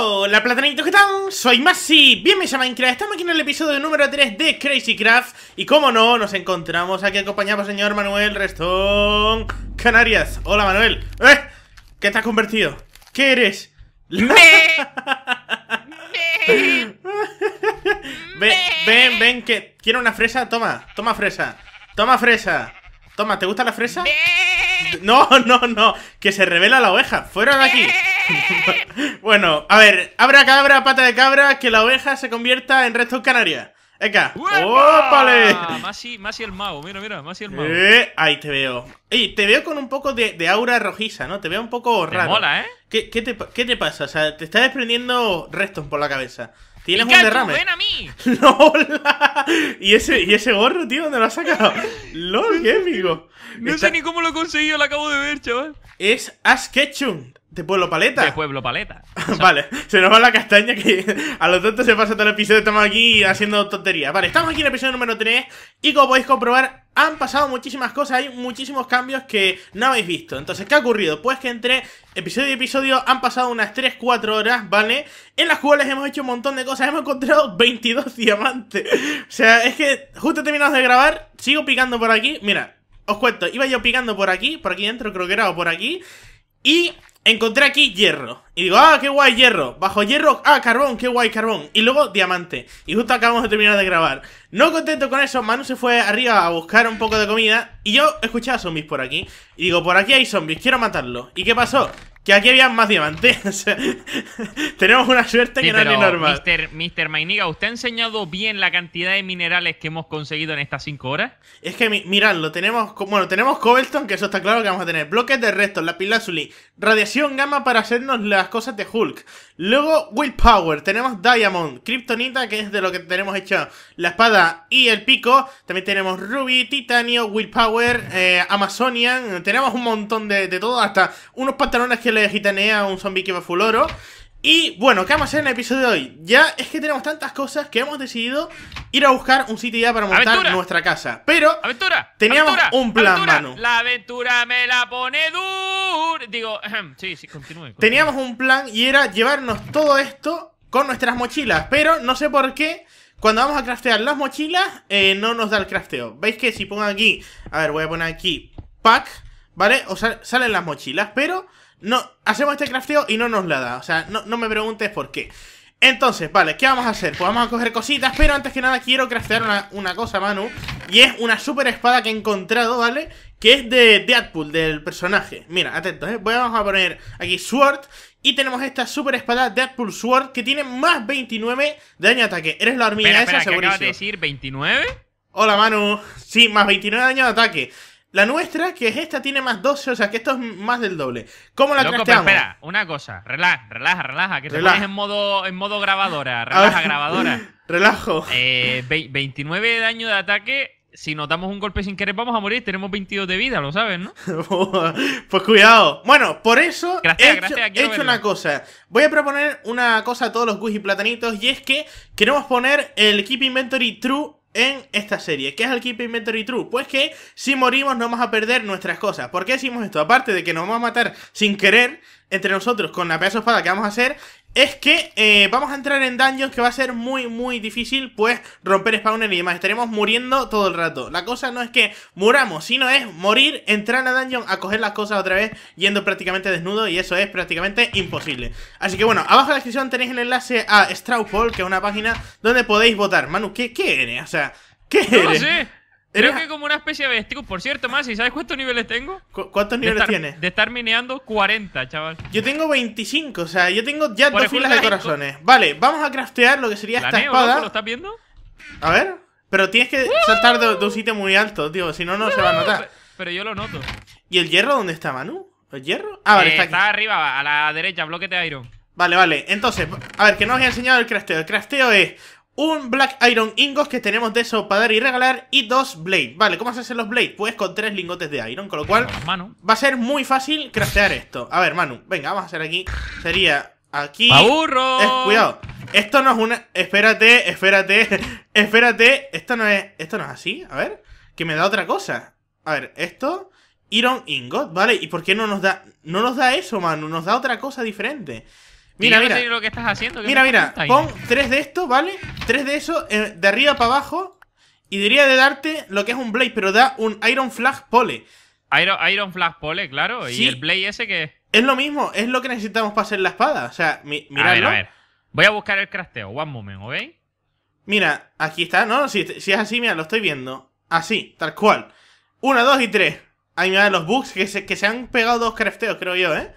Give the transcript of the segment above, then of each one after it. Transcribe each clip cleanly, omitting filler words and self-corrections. Hola platanitos, ¿qué tal? Soy Masi, bienvenidos a Minecraft. Estamos aquí en el episodio número 3 de Crazy Craft. Y como no, nos encontramos aquí acompañado por el señor Manuel Restón Canarias. Hola Manuel. ¿Qué te has convertido? ¿Qué eres? Ven, que quiero una fresa. Toma fresa. Toma, ¿te gusta la fresa? No, que se revela la oveja. Fuera de aquí. Bueno, a ver, abra cabra, pata de cabra, que la oveja se convierta en Restón Canaria. Venga, ¡ópale! Masi el mago, mira, Masi el mago. Ahí te veo. Ey, te veo con un poco de aura rojiza, ¿no? Te veo un poco raro. Te mola, ¿eh? ¿Qué te pasa? O sea, te está desprendiendo Reston por la cabeza. Tienes un derrame. ¡Ven a mí! ¡Lol! ¿Y ese gorro, tío? ¿Dónde lo has sacado? ¡Lol, qué amigo! No sé ni cómo lo he conseguido, lo acabo de ver, chaval. Es Ash Ketchum, de Pueblo Paleta. De Pueblo Paleta. Vale, se nos va la castaña que a lo tonto se pasa todo el episodio. Estamos aquí haciendo tonterías. Vale, estamos aquí en el episodio número 3 y como podéis comprobar, han pasado muchísimas cosas, hay muchísimos cambios que no habéis visto. Entonces, ¿qué ha ocurrido? Pues que entre episodio y episodio han pasado unas 3-4 horas, ¿vale? En las cuales hemos hecho un montón de cosas, hemos encontrado 22 diamantes. O sea, es que justo terminamos de grabar, sigo picando por aquí. Mira, os cuento, iba yo picando por aquí dentro, creo que era, o por aquí. Y encontré aquí hierro. Y digo, ah, qué guay hierro. Bajo hierro, ah, carbón, qué guay carbón. Y luego diamante. Y justo acabamos de terminar de grabar. No contento con eso, Manu se fue arriba a buscar un poco de comida. Y yo escuchaba zombies por aquí. Y digo, por aquí hay zombies, quiero matarlos. ¿Y qué pasó? Que aquí había más diamantes. O sea, tenemos una suerte que no es ni normal. Mr. Mainiga, ¿usted ha enseñado bien la cantidad de minerales que hemos conseguido en estas 5 horas? Es que, miradlo, tenemos... Bueno, tenemos cobblestone, que eso está claro que vamos a tener. Bloques de restos, lapislázuli, radiación gamma para hacernos las cosas de Hulk. Luego, willpower, tenemos diamond, kryptonita, que es de lo que tenemos hecho la espada y el pico. También tenemos ruby, titanio, willpower, amazonian. Tenemos un montón de todo, hasta unos pantalones que le gitanea a un zombie que va full oro. Y bueno, ¿qué vamos a hacer en el episodio de hoy? Ya es que tenemos tantas cosas que hemos decidido ir a buscar un sitio ya para montar nuestra casa. Pero teníamos un plan, Manu. La aventura me la pone dura. Digo, sí, continúe. Teníamos un plan y era llevarnos todo esto con nuestras mochilas, pero no sé por qué cuando vamos a craftear las mochilas, no nos da el crafteo. ¿Veis que si pongo aquí... A ver, voy a poner aquí pack, ¿vale? O salen las mochilas, pero no hacemos este crafteo y no nos la da. O sea, no me preguntes por qué. Entonces, vale, ¿qué vamos a hacer? Pues vamos a coger cositas, pero antes que nada quiero craftear una cosa, Manu. Y es una super espada que he encontrado, ¿vale? Que es de Deadpool, del personaje. Mira, atentos, ¿eh? Vamos a poner aquí Sword. Y tenemos esta super espada Deadpool Sword que tiene más 29 de daño de ataque. Eres la hormiga esa, segurísimo. ¿Qué acabas de decir? ¿29? Hola, Manu. Sí, más 29 de daño de ataque. La nuestra, que es esta, tiene más 12, o sea que esto es más del doble. ¿Cómo la crafteamos? Pero espera, una cosa. Relaja, que te pones en modo grabadora. Relaja, grabadora. Relajo. 29 de daño de ataque. Si nos damos un golpe sin querer vamos a morir. Tenemos 22 de vida, lo sabes, ¿no? Pues cuidado. Bueno, por eso he hecho una cosa. Voy a proponer una cosa a todos los Gugis y platanitos. Y es que queremos poner el Keep Inventory True en esta serie. ¿Qué es el Keep Inventory True? Pues que si morimos no vamos a perder nuestras cosas. ¿Por qué decimos esto? Aparte de que nos vamos a matar sin querer entre nosotros con la pedazo de espada que vamos a hacer, es que vamos a entrar en dungeons que va a ser muy difícil, pues romper spawner y demás. Estaremos muriendo todo el rato. La cosa no es que muramos, sino es morir, entrar a dungeon, a coger las cosas otra vez, yendo prácticamente desnudo, y eso es prácticamente imposible. Así que bueno, abajo en la descripción tenéis el enlace a Strawpoll, que es una página donde podéis votar. Manu, ¿qué eres? O sea, ¿qué eres? No lo sé. Creo que como una especie de vestido. Por cierto, Masi, ¿sabes cuántos niveles tengo? ¿Cuántos niveles tienes? De estar mineando 40, chaval. Yo tengo 25, o sea, yo tengo ya dos filas de corazones. Vale, vamos a craftear lo que sería esta espada. ¿Lo estás viendo? A ver, pero tienes que saltar de un sitio muy alto, tío, si no, no se va a notar. Pero yo lo noto. ¿Y el hierro dónde está, Manu? ¿El hierro? Ah, vale, está aquí. Está arriba, a la derecha, bloque de iron. Vale, entonces, a ver, que no os he enseñado el crafteo. El crafteo es... un Black Iron Ingot que tenemos de eso para dar y regalar, y 2 Blade. Vale, ¿cómo se hacen los Blade? Pues con 3 lingotes de Iron, con lo cual va a ser muy fácil craftear esto. A ver, Manu, venga, vamos a hacer aquí. Sería aquí... ¡Aburro! Cuidado, esto no es una... Espérate, esto no es así, a ver, que me da otra cosa. A ver, esto... Iron Ingot, ¿vale? ¿Y por qué no nos da eso, Manu? Nos da otra cosa diferente. Mira, mira. No sé lo que estás haciendo. Mira, mira. Pon 3 de esto, ¿vale? 3 de eso, de arriba para abajo. Y diría de darte lo que es un blade, pero da un Iron Flag Pole. Iron Flag Pole, claro. Sí. ¿Y el blade ese qué es? Es lo mismo, es lo que necesitamos para hacer la espada. O sea, mirad. A ver. Voy a buscar el crafteo. One moment, ¿ok? Mira, aquí está, ¿no? Si es así, mira, lo estoy viendo. Así, tal cual. 1, 2 y 3. Ahí mira los bugs que se han pegado 2 crafteos, creo yo, ¿eh?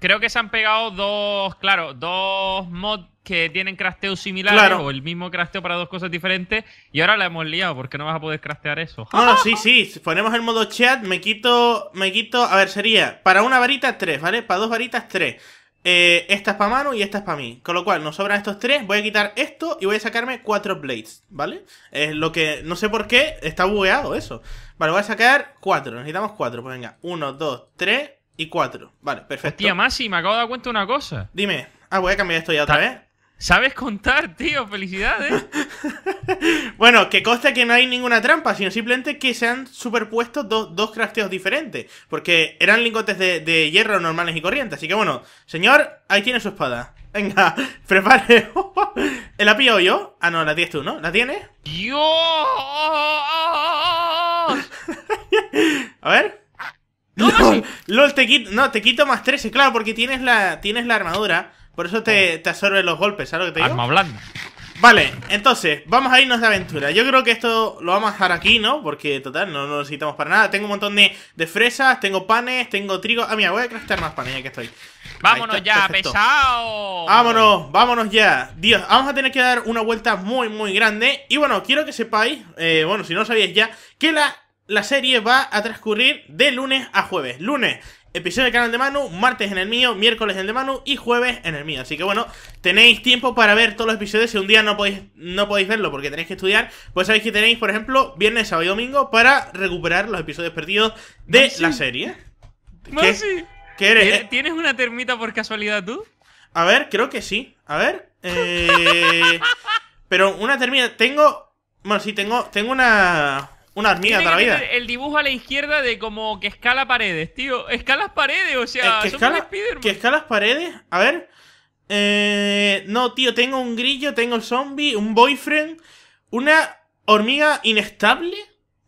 Creo que se han pegado 2, claro, 2 mods que tienen crafteos similares, claro, o el mismo crafteo para 2 cosas diferentes. Y ahora la hemos liado, porque no vas a poder craftear eso. No, sí, sí. Ponemos el modo chat, me quito... A ver, sería para una varita 3, ¿vale? Para 2 varitas 3. Esta es para Manu y esta es para mí. Con lo cual, nos sobran estos 3. Voy a quitar esto y voy a sacarme 4 blades, ¿vale? Es lo que... No sé por qué está bugueado eso. Vale, voy a sacar 4. Necesitamos 4. Pues venga, 1, 2, 3... Y 4, vale, perfecto. Hostia, Masi, me acabo de dar cuenta de una cosa. Dime. Ah, voy a cambiar esto ya otra vez. ¿Sabes contar, tío? Felicidades. Bueno, que conste que no hay ninguna trampa, sino simplemente que se han superpuesto dos crafteos diferentes. Porque eran lingotes de hierro normales y corrientes. Así que bueno, señor, ahí tiene su espada. Venga, prepare. ¿La pillo yo? Ah, no, la tienes tú, ¿no? ¿La tienes? ¡Dios! A ver. No, LOL, te quito más 13, claro, porque tienes la armadura. Por eso te absorbe los golpes, ¿sabes lo que te digo? Arma blanda. Vale, entonces, vamos a irnos de aventura. Yo creo que esto lo vamos a dejar aquí, ¿no? Porque, total, no lo necesitamos para nada. Tengo un montón de fresas, tengo panes, tengo trigo. Ah, mira, voy a craftear más panes ya que estoy. ¡Vámonos ya, perfecto, pesado! ¡Vámonos, vámonos ya! Dios, vamos a tener que dar una vuelta muy, muy grande. Y bueno, quiero que sepáis, bueno, si no sabíais ya, que la serie va a transcurrir de lunes a jueves. Lunes, episodio del canal de Manu, martes en el mío, miércoles en el de Manu y jueves en el mío. Así que bueno, tenéis tiempo para ver todos los episodios. Si un día no podéis verlo porque tenéis que estudiar, pues sabéis que tenéis, por ejemplo, viernes, sábado y domingo para recuperar los episodios perdidos de la serie. ¿Qué eres? ¿Tienes una termita por casualidad tú? A ver, creo que sí. A ver. Pero una termita. Tengo... Bueno, sí, tengo una... Una hormiga toda la vida. El dibujo a la izquierda de como que escala paredes, tío. Escalas paredes, o sea, ¿Que escalas paredes? A ver. No, tío, tengo un grillo, tengo el zombie, un boyfriend, una hormiga inestable,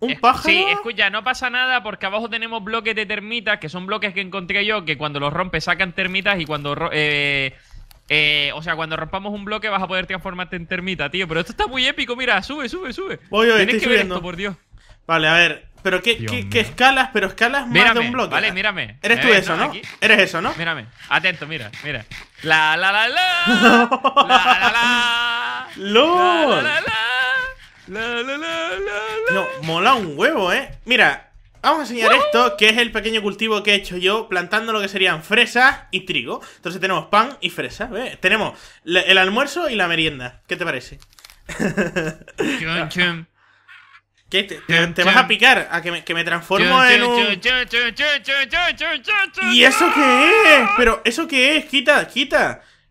un pájaro. Sí, escucha, no pasa nada porque abajo tenemos bloques de termitas, que son bloques que encontré yo, que cuando los rompes sacan termitas y cuando... o sea, cuando rompamos un bloque vas a poder transformarte en termita, tío. Pero esto está muy épico, mira, sube. Oye, tienes que ver esto, por Dios. Vale, a ver, pero ¿qué escalas? Pero escalas más de un bloque. Vale, mírame. Eres tú eso, ¿no? Aquí. Eres eso, ¿no? Mírame. Atento, mira. La. La. ¡Lol! La. No, mola un huevo, ¿eh? Mira, vamos a enseñar esto, que es el pequeño cultivo que he hecho yo, plantando lo que serían fresas y trigo. Entonces tenemos pan y fresas, ¿ves? Tenemos el almuerzo y la merienda. ¿Qué te parece? ¿Qué? ¿Te vas a picar? ¿A que me transformo en un...? ¿Y eso qué es? ¿Pero eso qué es? Quita.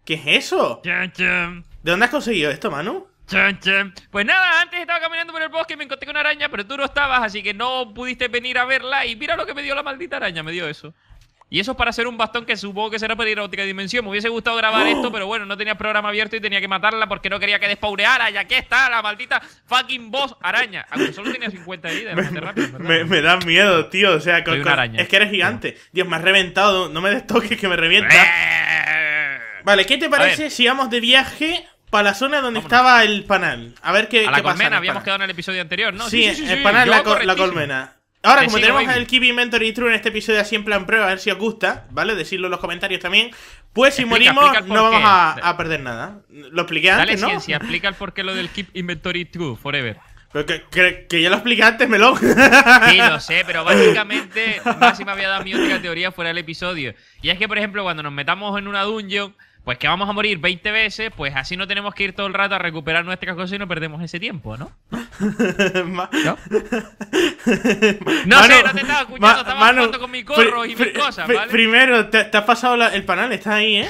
¿Qué es eso? ¿De dónde has conseguido esto, Manu? Pues nada, antes estaba caminando por el bosque y me encontré con una araña, pero tú no estabas, así que no pudiste venir a verla. Y mira lo que me dio la maldita araña, me dio eso. Y eso es para hacer un bastón que supongo que será para ir a otra dimensión. Me hubiese gustado grabar esto, pero bueno, no tenía programa abierto y tenía que matarla porque no quería que despaureara. Y aquí está la maldita fucking boss araña. Aunque solo tenía 50 de vida. Me da miedo, tío. O sea, es que eres gigante. No. Dios, me has reventado. No me des toques que me revienta. Vale, ¿qué te parece si vamos de viaje para la zona donde estaba el panal? A ver qué pasa. La colmena, habíamos quedado en el episodio anterior, ¿no? Sí, el panal, la colmena. Ahora, como tenemos el Keep Inventory True en este episodio así en plan prueba, a ver si os gusta, ¿vale? Decidlo en los comentarios también. Pues si morimos no vamos a perder nada. Lo expliqué antes, ¿no? Dale ciencia, explica el porqué lo del Keep Inventory True Forever. Pero que ya lo expliqué antes, Melón. Sí, lo sé, pero básicamente Masi me había dado mi única teoría fuera del episodio. Y es que, por ejemplo, cuando nos metamos en una dungeon, pues que vamos a morir 20 veces, pues así no tenemos que ir todo el rato a recuperar nuestras cosas y no perdemos ese tiempo, ¿no? ¿No? No sé, no te estaba escuchando, estaba jugando con mi corro y mis cosas, ¿vale? Primero, te has pasado el panal, está ahí, ¿eh?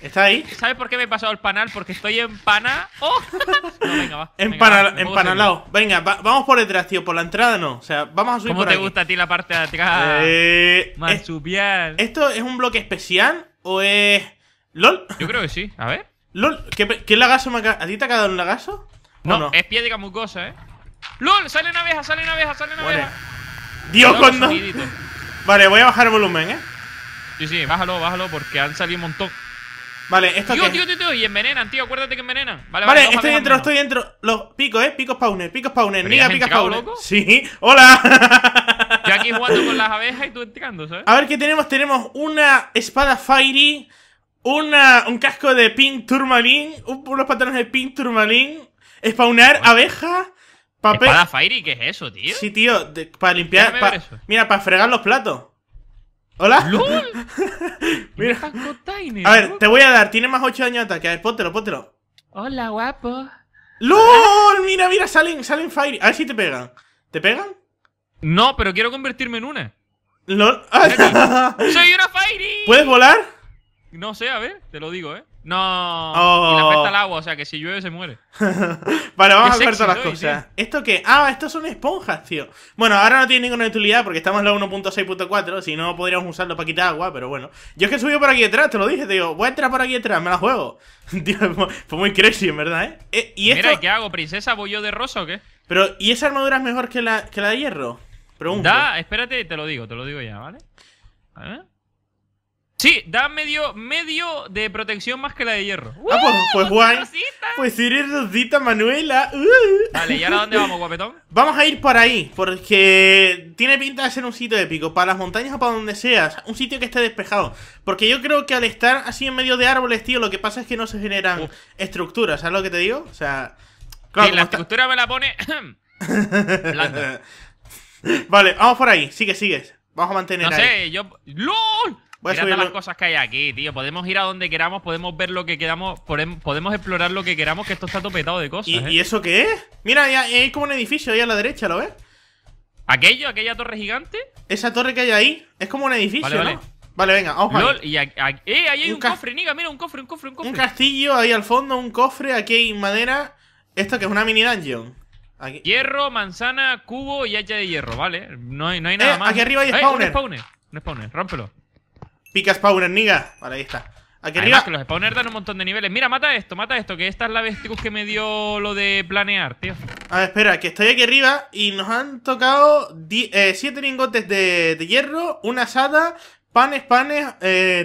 Está ahí. ¿Sabes por qué me he pasado el panal? Porque estoy empanado. No, venga, va. Empanalado. Venga, vamos por detrás, tío. Por la entrada no. O sea, vamos a subir por aquí. ¿Cómo te gusta a ti la parte de atrás? Marsupial. ¿Esto es un bloque especial o es...? ¿Lol? Yo creo que sí, a ver. ¿Lol? ¿Qué lagazo me ha caído? ¿A ti te ha caído un lagazo? No, no, es piedra mucosa, ¿eh? ¡Lol! ¡Sale una abeja, sale una abeja, sale una abeja! ¡Dios, cuando! Vale, voy a bajar el volumen, ¿eh? Sí, sí, bájalo, bájalo, porque han salido un montón. Vale, esta tío, tío, tío, tío, y envenenan, tío, acuérdate que envenenan. Vale, vale, vale, estoy dentro. Los picos, pico spawner, pico spawner, niga, pico spawner. ¿Loco? Sí, hola. Yo aquí jugando con las abejas y tú entrando, ¿sabes? A ver qué tenemos, tenemos una espada fiery, un casco de pink turmalín, unos pantalones de pink turmalín, spawner, bueno, abejas, papel. ¿Espada fiery? ¿Qué es eso, tío? Sí, tío, para limpiar, mira, para fregar los platos. ¿Hola? ¡Lol! Mira. A ver, te voy a dar. Tiene más 8 años de ataque. A ver, póntelo, póntelo. Hola, guapo. ¡Lol! Mira, mira, salen fire. A ver si te pegan. ¿Te pegan? No, pero quiero convertirme en una. ¡Lol! ¡Soy una fire! ¿Puedes volar? No sé, a ver, te lo digo, ¿eh? No. Oh. Y le afecta el agua, o sea que si llueve se muere. Vale, vamos a ver todas las cosas. Tío. ¿Esto qué? Ah, estos son esponjas, tío. Bueno, ahora no tiene ninguna utilidad porque estamos en la 1.6.4. Si no, podríamos usarlo para quitar agua, pero bueno. Yo es que he subido por aquí detrás, te lo dije. Te digo, voy a entrar por aquí detrás, me la juego. Tío, fue muy crazy, en verdad, ¿eh? ¿Y esto? Mira, ¿qué hago, princesa? ¿Voy yo de rosa o qué? Pero, ¿y esa armadura es mejor que la de hierro? Pregunto. Da, espérate, te lo digo ya, ¿vale? A ver. Sí, da medio de protección más que la de hierro. Ah, pues guay. Pues eres Rosita, Manuela. Vale, ¿y ahora dónde vamos, guapetón? Vamos a ir por ahí, porque tiene pinta de ser un sitio épico. Para las montañas o para donde seas. Un sitio que esté despejado. Porque yo creo que al estar así en medio de árboles, tío, lo que pasa es que no se generan estructuras. ¿Sabes lo que te digo? O sea... Claro, sí, la estructura me la pone... Blanca. Vale, vamos por ahí. Sigue. Vamos a mantener ahí. No sé, yo... ¡Lol! Mirad las cosas que hay aquí, tío. Podemos ir a donde queramos, podemos ver lo que queramos, podemos explorar lo que queramos, que esto está topetado de cosas. ¿Y eso qué es? Mira, hay como un edificio ahí a la derecha, ¿lo ves? ¿Aquella torre gigante? Esa torre que hay ahí, es como un edificio, vale, ¿no? Vale, venga, vamos a ver. Ahí hay un cofre, niga, mira, un cofre. Un castillo ahí al fondo, un cofre, aquí hay madera. Esto que es una mini dungeon. Aquí. Hierro, manzana, cubo y hacha de hierro, vale. No hay nada más. Aquí arriba hay spawner. Un spawner, rómpelo. Pica spawner, niga. Vale, ahí está. Aquí arriba. Además, que los spawners dan un montón de niveles. Mira, mata esto, que esta es la bestia que me dio lo de planear, tío. A ver, espera, que estoy aquí arriba y nos han tocado 7 lingotes de hierro, una asada, panes,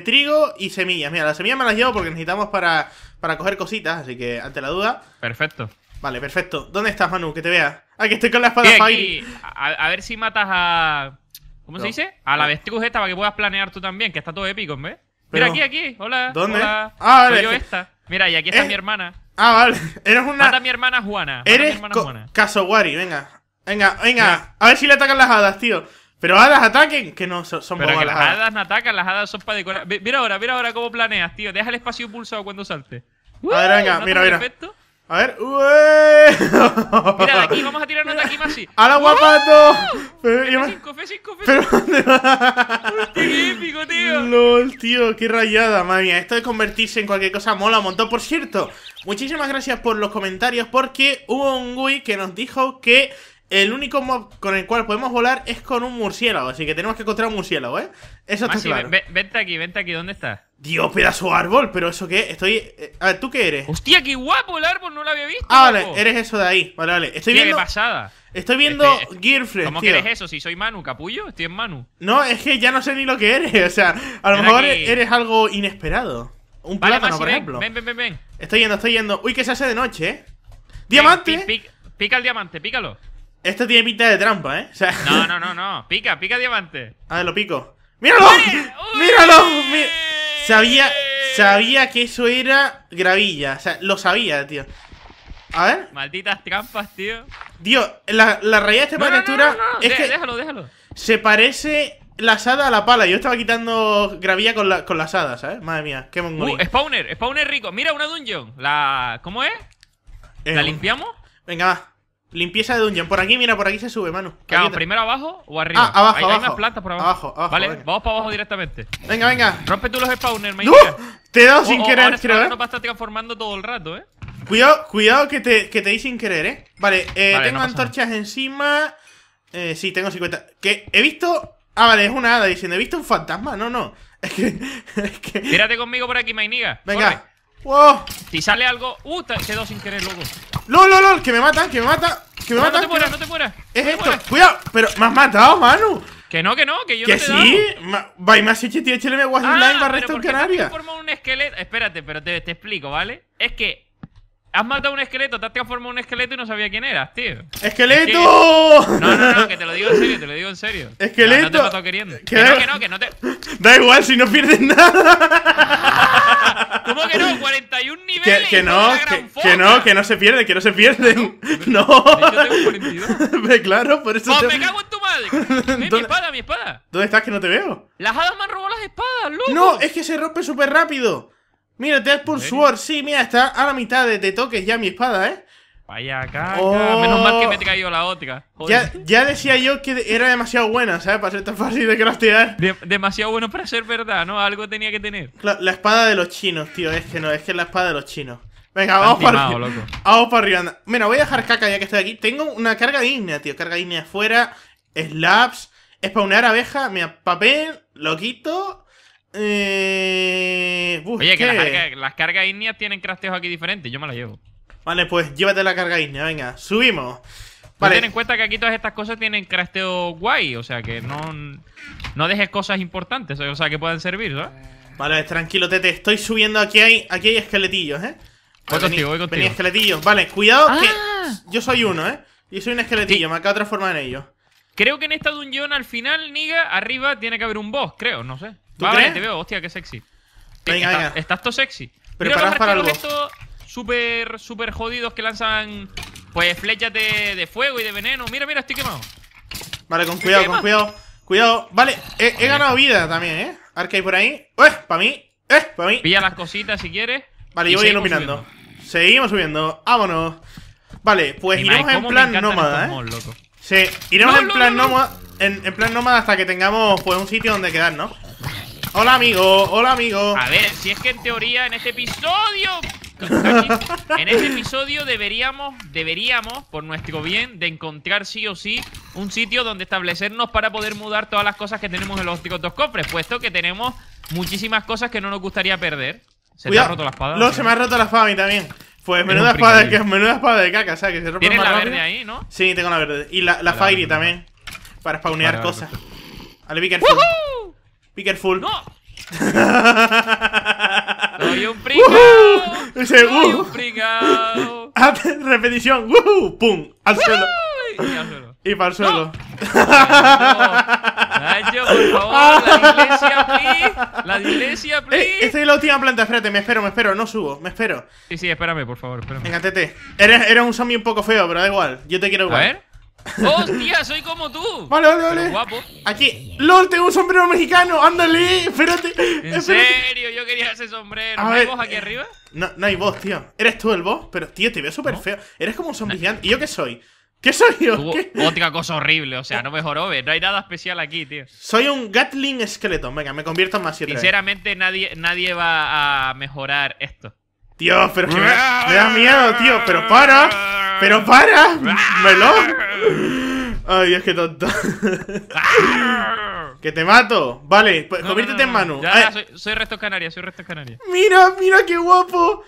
trigo y semillas. Mira, las semillas me las llevo porque necesitamos para coger cositas, así que ante la duda. Perfecto. Vale, perfecto. ¿Dónde estás, Manu? Que te vea. Ah, que estoy con la espada fire. A ver si matas a... ¿Cómo se dice? A la avestruz esta para que puedas planear tú también, que está todo épico, ¿ves? Pero... Mira, aquí. Hola. ¿Dónde? Hola. Ah, vale. Soy yo esta. Mira, y aquí está mi hermana. Ah, vale. Eres una... Mata a mi hermana Juana. Eres Casowari, venga. Venga. A ver si le atacan las hadas, tío. Pero hadas ataquen, que no son para las hadas no atacan, las hadas son para decorar. Mira ahora cómo planeas, tío. Deja el espacio pulsado cuando salte. A ver, venga, mira. A ver, mira, de aquí, vamos a tirarnos de aquí, Masi. ¡A la guapato! F5, F5. Pero ¿dónde va? ¡Qué épico, tío! ¡Lol, tío! ¡Qué rayada, madre mía! Esto de convertirse en cualquier cosa mola un montón. Por cierto, muchísimas gracias por los comentarios, porque hubo un güey que nos dijo que el único mob con el cual podemos volar es con un murciélago. Así que tenemos que encontrar un murciélago, ¿eh? Eso está claro. Vente aquí, ¿dónde estás? Dios, pedazo de árbol, pero eso qué, a ver, ¿tú qué eres? Hostia, qué guapo el árbol, no lo había visto. Ah, vale, eres eso de ahí, vale. Estoy viendo... ¡Qué pasada! Estoy viendo Gearflex, ¿cómo tío? Que eres eso? Si soy Manu, capullo, estoy en Manu. No, es que ya no sé ni lo que eres, o sea, a lo mejor eres algo inesperado. Un plátano, Masi, por ejemplo. Ven. Estoy yendo. Uy, que se hace de noche, ¿eh? ¡Diamante! Pica el diamante, pícalo. Esto tiene pinta de trampa, ¿eh? O sea... No. Pica diamante. A ver, lo pico. ¡Míralo! ¡Uy! ¡Míralo! Sabía que eso era gravilla. O sea, lo sabía, tío. A ver. Malditas trampas, tío. Tío, la rayada de esta textura... No. Es que déjalo. Se parece la asada a la pala. Yo estaba quitando gravilla con la asada, ¿sabes? Madre mía, qué mongolín. Spawner rico. Mira, una dungeon. ¿Cómo es? ¿La limpiamos? Venga, va. Limpieza de dungeon. Por aquí, mira, por aquí se sube, mano. ¿Qué hago? ¿Primero abajo o arriba? Ah, abajo. Hay más plantas por abajo. Abajo vale, venga. Vamos para abajo directamente. Venga. Rompe tú los spawners, me te he dado sin querer, creo. No va a estar transformando todo el rato, ¿eh? Cuidado que te di sin querer, ¿eh? Vale, tengo antorchas encima. Sí, tengo 50. ¿Qué? He visto... Ah, vale, es una hada diciendo, he visto un fantasma. No. Es que... Tírate conmigo por aquí, mainiga. Venga. Wow. Si sale algo... te he dado sin querer, loco. LOL, que me matan, que me matan. No te mueras, Es esto, cuidado. Pero me has matado, Manu. Que yo no te he dado. By Masi, HLM, Washington, barra Restón Canarias. Un esqueleto. Espérate, pero te explico, ¿vale? Es que... Has matado un esqueleto, te has transformado en un esqueleto y no sabía quién eras, tío. ¡Esqueleto! Es que... No, que te lo digo en serio, ¡Esqueleto! No te he matado queriendo. Que no te... Da igual, si no pierdes nada. ¿Cómo que no? 41 niveles. Que no se pierde, No. Yo tengo 42. Claro, por eso... ¡Me cago en tu madre! Mi espada, ¿Dónde estás que no te veo? Las hadas me han robado las espadas, loco. No, es que se rompe súper rápido. Mira, Deadpool Sword, sí, mira, está a la mitad de toques ya mi espada, ¿eh? Vaya caca, menos mal que me he caído la otra. Ya decía yo que era demasiado buena, ¿sabes? Para ser tan fácil de craftear. Demasiado bueno para ser verdad, ¿no? Algo tenía que tener. La espada de los chinos, tío, es la espada de los chinos. Venga, vamos para arriba. Vamos para arriba, anda. Mira, voy a dejar caca ya que estoy aquí. Tengo una carga digna, tío, carga digna afuera, slabs, spawnear abeja, mira, papel, lo quito... Oye, que las cargas ígneas tienen crafteos aquí diferentes. Yo me las llevo. Vale, pues llévate la carga ígnea, venga, subimos. Vale. Ten en cuenta que aquí todas estas cosas tienen crafteo guay. O sea, que no dejes cosas importantes. O sea, que puedan servir, ¿no? Vale, tranquilo, Tete, estoy subiendo. Aquí hay esqueletillos, ¿eh? Voy contigo. Vení, esqueletillos, vale, cuidado que yo soy uno, ¿eh? Yo soy un esqueletillo, me acabo de transformar en ellos. Creo que en esta dungeon al final, niga, arriba tiene que haber un boss, creo, no sé. Vale, te veo, hostia, qué sexy. Venga, estás todo sexy. Pero para los estos súper jodidos que lanzan pues flechas de fuego y de veneno. Mira, estoy quemado. Vale, con cuidado. Vale, he ganado vida también, ¿eh? A ver qué hay por ahí. Para mí. Pilla las cositas si quieres. Vale, yo voy iluminando. Seguimos subiendo. Vámonos. Vale, pues iremos en plan nómada, ¿eh? Sí, iremos en plan nómada. En plan nómada hasta que tengamos pues un sitio donde quedarnos. Hola, amigo. A ver, si es que en teoría en este episodio... En este episodio deberíamos, por nuestro bien, de encontrar sí o sí un sitio donde establecernos para poder mudar todas las cosas que tenemos en los otros dos cofres, puesto que tenemos muchísimas cosas que no nos gustaría perder. Cuidado. ¿Te ha roto la espada? No, se me ha roto la espada a mí también. Pues menuda espada de caca, o sea, que se rompe. ¿Tienes la verde ahí, no? Sí, tengo la verde. Y la fairy también, para spawnear cosas. Vale, be careful. Be careful. ¡No! ¡Soy un pringao! ¡Soy un pringao! Repetición. ¡Woohoo! ¡Pum! ¡Al suelo! Y para el suelo. Nacho, por favor, la iglesia, please. Esta es la última planta. Espérate, me espero. No subo, me espero. Sí, espérame, por favor, espérame. Venga, Tete. Eres un zombie un poco feo, pero da igual. Yo te quiero igual. A ver. ¡Hostia! ¡Soy como tú! Vale. Guapo. Aquí. ¡Lol! ¡Tengo un sombrero mexicano! ¡Ándale! ¡Espérate! ¡En serio! Yo quería ese sombrero. ¿No hay voz aquí arriba? No hay voz, tío. ¿Eres tú el voz? Pero, tío, te veo súper feo. Eres como un zombie gigante. ¿Y yo qué soy? ¿Qué soy yo? Otra cosa horrible. O sea, no me jorobes. No hay nada especial aquí, tío. Soy un Gatling esqueleto. Venga, me convierto en más 7. Sinceramente, nadie va a mejorar esto. Tío, pero es que me da miedo, tío. ¡Pero para! ¡Melón! Ay, Dios, qué tonto. ¡Que te mato! Vale, pues conviértete en Manu. Ya, soy Restón Canarias, ¡Mira, qué guapo!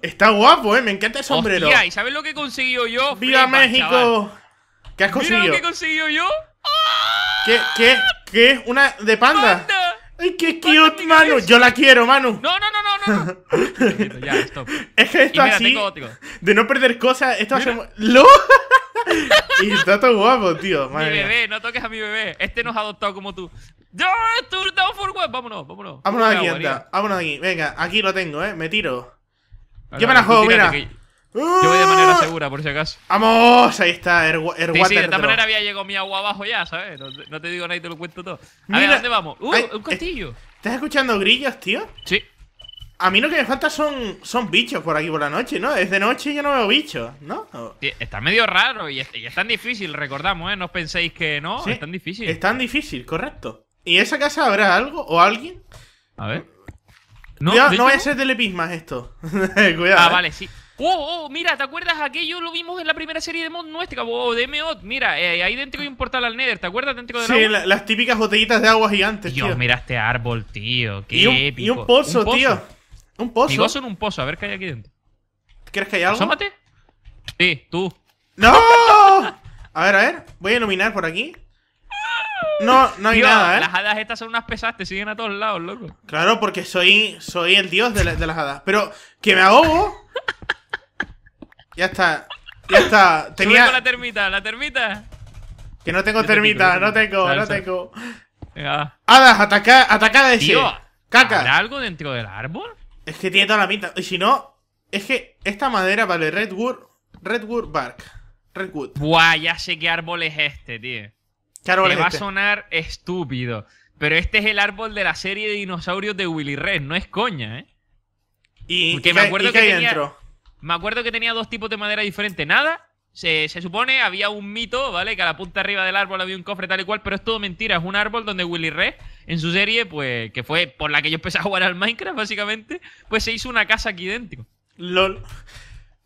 Está guapo, me encanta el sombrero. Hostia, ¿y sabes lo que he conseguido yo? ¡Viva México! ¿Qué has conseguido? ¿Mira lo que he conseguido yo? ¿Qué? ¿Una de panda? ¡Ay, qué cute, Manu! ¡Yo la quiero, Manu! ¡No! Ya, stop. Es que esto así, de no perder cosas, esto hace... ¡Lo! Y está todo guapo, tío. Mi bebé, no toques a mi bebé. Este nos ha adoptado como tú. ¡Turn down for what! Vámonos. Vámonos aquí, anda. Vámonos aquí. Venga, aquí lo tengo, me tiro. Yo me la juego, mira. Yo voy de manera segura, por si acaso. ¡Vamos! Ahí está, el water. Sí, de esta manera había llegado mi agua abajo ya, ¿sabes? No te digo nada y te lo cuento todo. A ver, ¿dónde vamos? Un castillo. ¿Estás escuchando grillos, tío? Sí. A mí lo que me falta son bichos por aquí por la noche, ¿no? Es de noche y yo no veo bichos, ¿no? Sí, está medio raro y es tan difícil, recordamos, ¿eh? No os penséis que no, sí, es tan difícil. Es tan difícil, correcto. ¿Y en esa casa habrá algo o alguien? A ver. No, no voy a ser telepismas esto. Cuidado. Vale, sí. ¡Oh! Mira, ¿te acuerdas? Aquello lo vimos en la primera serie de mod nuestra. ¡Oh, de MOD! Mira, ahí dentro hay un portal al Nether. ¿Te acuerdas? Dentro de la agua. Las típicas botellitas de agua gigantes, tío. Dios, mira este árbol, tío. Qué épico. Y un pozo, tío. Un pozo. Mi gozo en un pozo. A ver qué hay aquí dentro. ¿Crees que hay algo? ¿Asómate? Sí, tú. ¡No! A ver. Voy a iluminar por aquí. No, no hay nada, ¿eh? Las hadas estas son unas pesas, te siguen a todos lados, loco. Claro, porque soy el dios de las hadas. Pero que me ahogo. Ya está, ya está. Tenía... Sube con la termita. Que no tengo termita, no tengo. Venga. Hadas, atacada ese. Tío, caca. ¿Habrá algo dentro del árbol? Es que tiene toda la pinta. Y si no, es que esta madera, vale, Redwood. Buah, ya sé qué árbol es este, tío. ¿Qué árbol es este? Va a sonar estúpido, pero este es el árbol de la serie de dinosaurios de Willy Rex, no es coña, ¿eh? ¿Y qué hay dentro? Me acuerdo que tenía dos tipos de madera diferentes. Nada, se supone, había un mito, ¿vale? Que a la punta arriba del árbol había un cofre tal y cual, pero es todo mentira. Es un árbol donde Willy Rex, en su serie, pues, que fue por la que yo empecé a jugar al Minecraft, básicamente, pues se hizo una casa aquí dentro. LOL.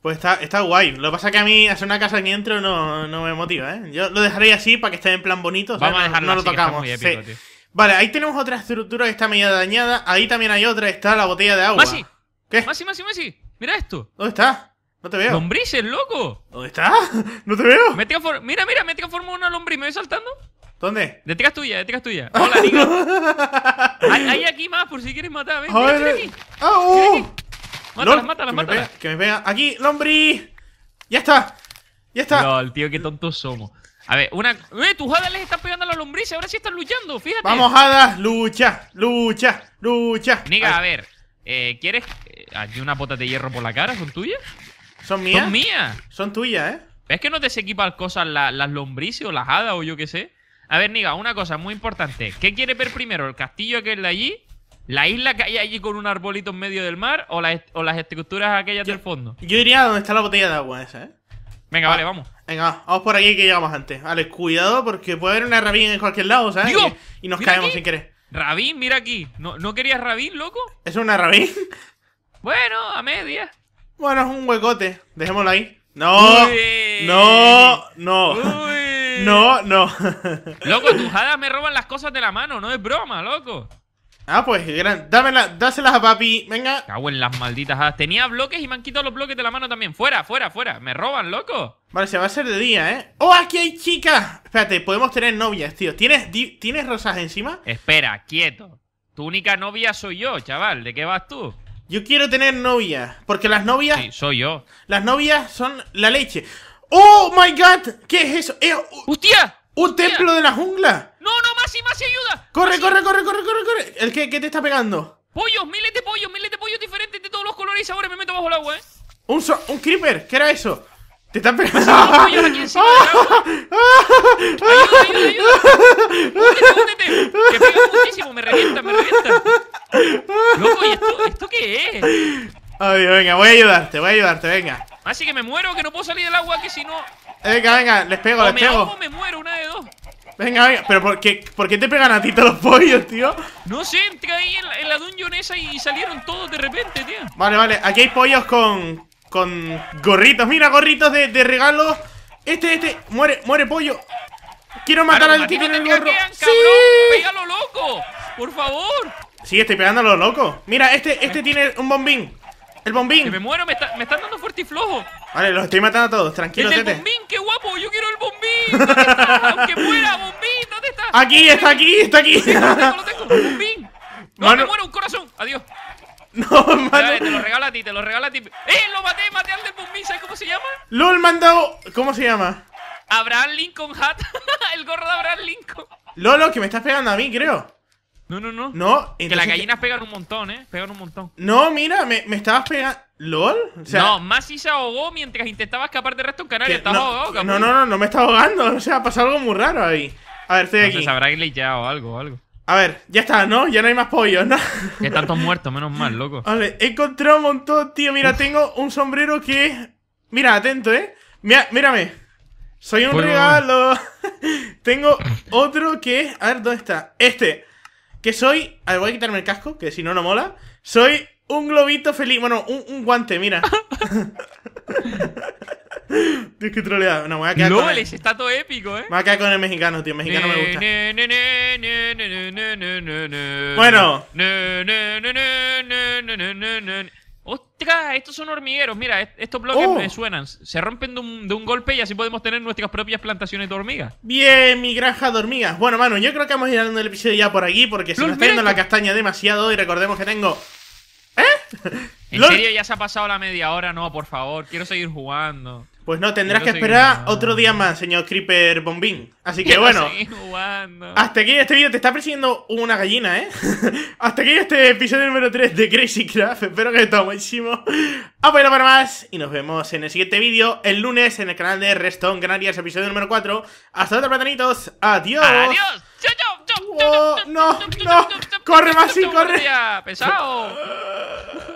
Pues está guay. Lo que pasa es que a mí hacer una casa aquí dentro no me motiva, ¿eh? Yo lo dejaría así para que esté en plan bonito. Vamos a dejarlo así, que está muy épico, tío. Vale, ahí tenemos otra estructura que está medio dañada. Ahí también hay otra, está la botella de agua. ¡Masi! ¿Qué? ¡Masi! Mira esto. ¿Dónde está? No te veo. Lombrices, loco. ¿Dónde está? No te veo. Mira, me transformo en una lombriz. ¿Me voy saltando? ¿Dónde? Detrás tuya. Hola, Nico. Hay aquí más por si quieres matar. Ven, mira, aquí. ¡Oh! Mátalas. Que me pega. Aquí, lombriz. Ya está. LOL, tío, qué tontos somos. A ver, una... tus hadas les están pegando a las lombrices. Ahora sí están luchando, fíjate. Vamos, hadas. Lucha. Niga, a ver. ¿Quieres...? ¿Hay unas botas de hierro por la cara? ¿Son tuyas? ¿Son mías? Son mías. Son tuyas, ¿eh? ¿Ves que no te se equipan cosas las lombrices o las hadas o yo qué sé? A ver, Niga, una cosa muy importante. ¿Qué quieres ver primero? ¿El castillo aquel de allí? ¿La isla que hay allí con un arbolito en medio del mar? ¿O las estructuras aquellas del fondo? Yo iría a donde está la botella de agua esa, ¿eh? Venga, vale, vamos. Venga, vamos por aquí que llegamos antes. Vale, cuidado porque puede haber una rabina en cualquier lado, ¿sabes? Dios, y nos caemos aquí sin querer. ¿Rabín? Mira aquí. ¿No querías rabín, loco? ¿Es una rabín? Bueno, a media. Bueno, es un huecote. Dejémoslo ahí. No. Loco, tus hadas me roban las cosas de la mano. No es broma, loco. Ah, pues, dáselas a papi. Venga. Cago en las malditas hadas. Tenía bloques y me han quitado los bloques de la mano también. Fuera. Me roban, loco. Vale, se va a hacer de día, ¿eh? ¡Oh, aquí hay chicas! Espérate, podemos tener novias, tío. ¿Tienes rosas encima? Espera, quieto. Tu única novia soy yo, chaval. ¿De qué vas tú? Yo quiero tener novia, porque las novias... Sí, soy yo. Las novias son la leche. ¡Oh, my God! ¿Qué es eso? ¡Hostia! ¡Un templo de la jungla! ¡No, Masi, ayuda! ¡Corre! ¿El qué te está pegando? ¡Pollos! ¡Miles de pollos diferentes de todos los colores y sabores! Me meto bajo el agua, ¿eh? ¡Un creeper! ¿Qué era eso? ¡Te están pegando! ¡Pollos aquí encima del agua! ¡Ayuda! ¡Úndete! ¡Que pega muchísimo! ¡Me revienta! Loco, ¿y esto qué es? Ay, venga, voy a ayudarte, venga. Así que me muero, que no puedo salir del agua, que si no... Venga, les pego. O me muero, una de dos. Venga, pero ¿por qué te pegan a ti todos los pollos, tío? No sé, entré ahí en la dungeon esa y salieron todos de repente, tío. Vale, aquí hay pollos con gorritos. Mira, gorritos de regalo. Muere pollo. Quiero matar al tío en el gorro. ¡Sí! ¡Pégalo, loco! ¡Por favor! Sí, estoy pegándolo, loco. Mira, este tiene un bombín. El bombín. Que me muero, me están dando fuerte y flojo. Vale, los estoy matando a todos, tranquilo, tete. El bombín, qué guapo, yo quiero el bombín. ¿Dónde está? Aunque muera, bombín, ¿dónde está? Aquí. Sí, lo tengo, bombín. Me muero, un corazón, adiós. No, mano. Dale, te lo regalo a ti. Lo maté al del bombín, ¿sabes cómo se llama? LOL, me han dado... ¿Cómo se llama? Abraham Lincoln hat. El gorro de Abraham Lincoln. Lolo, que me estás pegando a mí, creo. No. Que las gallinas pegan un montón, ¿eh? No, mira, me estabas pegando... ¿LOL? O sea, no, Masi se ahogó mientras intentaba escapar de Restón Canarias. Estaba ahogado, cabrón. No me está ahogando. O sea, ha pasado algo muy raro ahí. A ver, estoy aquí. Se habrá glitchado algo. A ver, ya está, ¿no? Ya no hay más pollos, ¿no? Ya están todos muertos, menos mal, loco. Vale, he encontrado un montón, tío. Mira, tengo un sombrero que... Mira, atento, ¿eh? Mírame. Soy un regalo. Tengo otro que... A ver, ¿dónde está? Que soy... A ver, voy a quitarme el casco, que si no mola. Soy un globito feliz. Bueno, un guante, mira. Tienes que trolear. No, me voy a quedar con el... está todo épico, eh. Me voy a quedar con el mexicano, tío. El mexicano me gusta. Bueno. ¡Ostras! Estos son hormigueros. Mira, estos bloques me suenan. Se rompen de un golpe y así podemos tener nuestras propias plantaciones de hormigas. Bien, mi granja de hormigas. Bueno, mano, yo creo que vamos a ir dando el episodio ya por aquí porque se nos está yendo la castaña demasiado y recordemos que tengo... ¿En serio ya se ha pasado la media hora? No, por favor, quiero seguir jugando. Pues no, tendrás que esperar otro día más, señor Creeper Bombín. Así que bueno, hasta aquí este vídeo. Te está persiguiendo una gallina, ¿eh? Hasta aquí este episodio número 3 de Crazy Craft. Espero que esté buenísimo. Apoyarlo para más y nos vemos en el siguiente vídeo, el lunes, en el canal de Restón Canarias, episodio número 4. Hasta otra, platanitos. Adiós. Adiós. Chao, chao, chao. No, no. Corre, Masi, corre. Pesado.